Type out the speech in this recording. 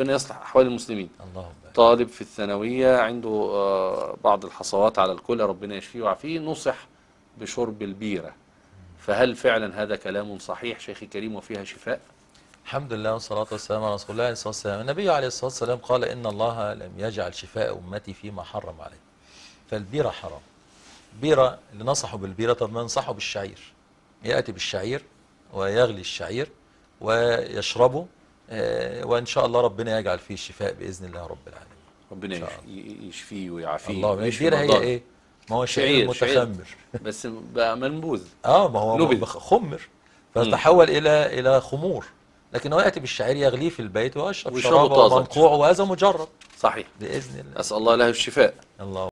ربنا يصلح أحوال المسلمين. طالب في الثانوية عنده بعض الحصوات على الكلى، ربنا يشفيه ويعافيه، نصح بشرب البيرة، فهل فعلا هذا كلام صحيح شيخي كريم وفيها شفاء؟ الحمد لله والصلاة والسلام على رسول الله عليه الصلاة والسلام. النبي عليه الصلاة والسلام قال إن الله لم يجعل شفاء أمتي فيما حرم عليه، فالبيرة حرام. بيرة اللي نصحوا بالبيرة، طب ما ننصحوا بالشعير، يأتي بالشعير ويغلي الشعير ويشربه، وإن شاء الله ربنا يجعل فيه الشفاء بإذن الله رب العالمين. ربنا يشفيه ويعافيه. الله البيرة هي إيه؟ ما هو شعير متخمر، بس بقى منبوذ. ما هو خمر فتحول إلى خمور، لكن هو يأتي بالشعير يغليه في البيت ويشرب شرابه ومنقوعه، وهذا مجرد صحيح بإذن الله. أسأل الله له الشفاء. الله